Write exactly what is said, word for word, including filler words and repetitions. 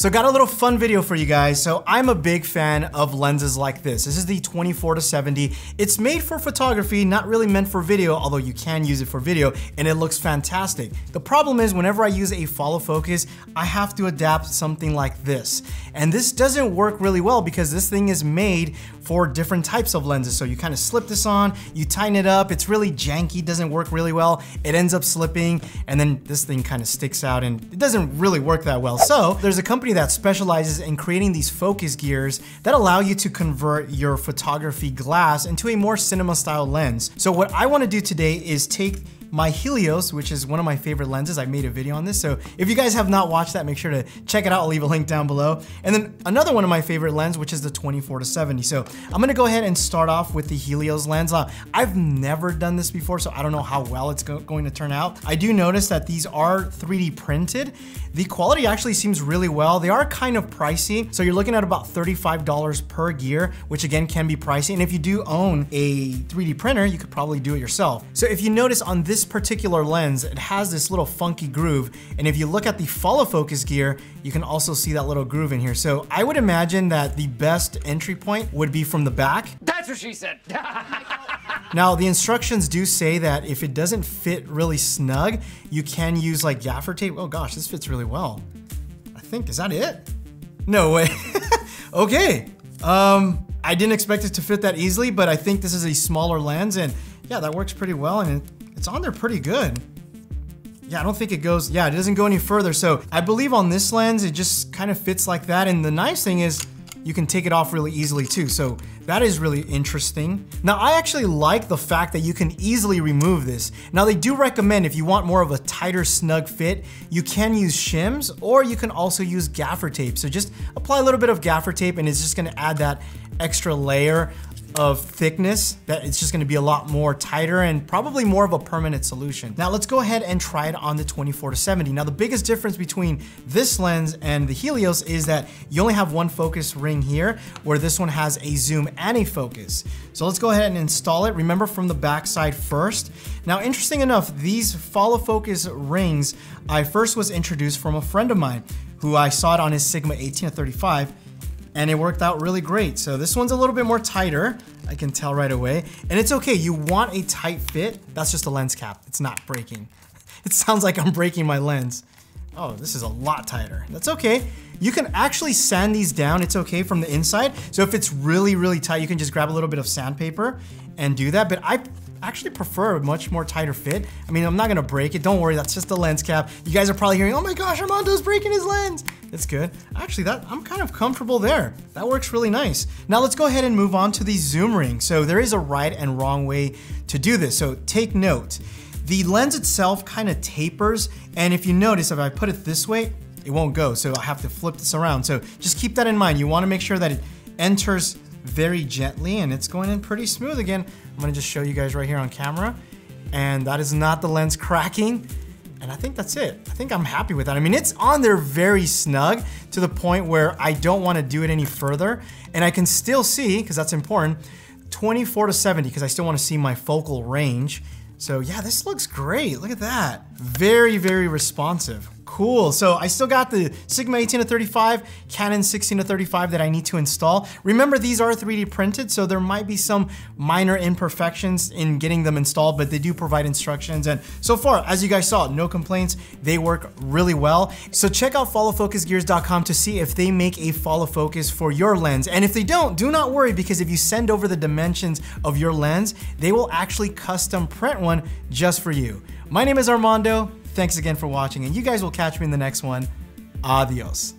So got a little fun video for you guys. So I'm a big fan of lenses like this. This is the twenty-four to seventy. It's made for photography, not really meant for video, although you can use it for video, and it looks fantastic. The problem is whenever I use a follow focus, I have to adapt something like this. And this doesn't work really well because this thing is made for different types of lenses. So you kind of slip this on, you tighten it up, it's really janky, doesn't work really well. It ends up slipping, and then this thing kind of sticks out and it doesn't really work that well. So there's a company that specializes in creating these focus gears that allow you to convert your photography glass into a more cinema style lens. So what I want to do today is take my Helios, which is one of my favorite lenses. I made a video on this, so if you guys have not watched that, make sure to check it out. I'll leave a link down below. And then another one of my favorite lenses, which is the twenty-four to seventy. So I'm gonna go ahead and start off with the Helios lens. Uh, I've never done this before, so I don't know how well it's go going to turn out. I do notice that these are three D printed. The quality actually seems really well. They are kind of pricey, so you're looking at about thirty-five dollars per gear, which again can be pricey. And if you do own a three D printer, you could probably do it yourself. So if you notice on this This particular lens, it has this little funky groove, and if you look at the follow focus gear, you can also see that little groove in here. So I would imagine that the best entry point would be from the back. That's what she said. Now, the instructions do say that if it doesn't fit really snug, you can use like gaffer tape. Oh gosh, this fits really well. I think, is that it? No way. Okay. Um, I didn't expect it to fit that easily, but I think this is a smaller lens, and yeah, that works pretty well, and it, it's on there pretty good. Yeah, I don't think it goes, yeah, it doesn't go any further. So I believe on this lens, it just kind of fits like that. And the nice thing is you can take it off really easily too. So that is really interesting. Now, I actually like the fact that you can easily remove this. Now, they do recommend if you want more of a tighter, snug fit, you can use shims, or you can also use gaffer tape. So just apply a little bit of gaffer tape, and it's just gonna add that extra layer of thickness that it's just gonna be a lot more tighter and probably more of a permanent solution. Now let's go ahead and try it on the twenty-four to seventy. Now the biggest difference between this lens and the Helios is that you only have one focus ring here, where this one has a zoom and a focus. So let's go ahead and install it. Remember, from the back side first. Now, interesting enough, these follow focus rings, I first was introduced from a friend of mine who I saw it on his Sigma eighteen to thirty-five. And it worked out really great. So this one's a little bit more tighter, I can tell right away. And it's okay, you want a tight fit. That's just a lens cap, it's not breaking. It sounds like I'm breaking my lens. Oh, this is a lot tighter. That's okay. You can actually sand these down, it's okay, from the inside. So if it's really, really tight, you can just grab a little bit of sandpaper and do that. But I actually prefer a much more tighter fit. I mean, I'm not gonna break it, don't worry, that's just a lens cap. You guys are probably hearing, oh my gosh, Armando's breaking his lens. It's good. Actually, that I'm kind of comfortable there. That works really nice. Now let's go ahead and move on to the zoom ring. So there is a right and wrong way to do this, so take note. The lens itself kind of tapers, and if you notice, if I put it this way, it won't go, so I have to flip this around. So just keep that in mind. You wanna make sure that it enters very gently, and it's going in pretty smooth. Again, I'm gonna just show you guys right here on camera, and that is not the lens cracking. And I think that's it. I think I'm happy with that. I mean, it's on there very snug, to the point where I don't wanna do it any further. And I can still see, cause that's important, twenty-four to seventy, cause I still wanna see my focal range. So yeah, this looks great, look at that. Very, very responsive. Cool, so I still got the Sigma eighteen to thirty-five, Canon sixteen to thirty-five that I need to install. Remember, these are three D printed, so there might be some minor imperfections in getting them installed, but they do provide instructions. And so far, as you guys saw, no complaints, they work really well. So check out follow focus gears dot com to see if they make a follow focus for your lens. And if they don't, do not worry, because if you send over the dimensions of your lens, they will actually custom print one just for you. My name is Armando. Thanks again for watching, and you guys will catch me in the next one. Adios.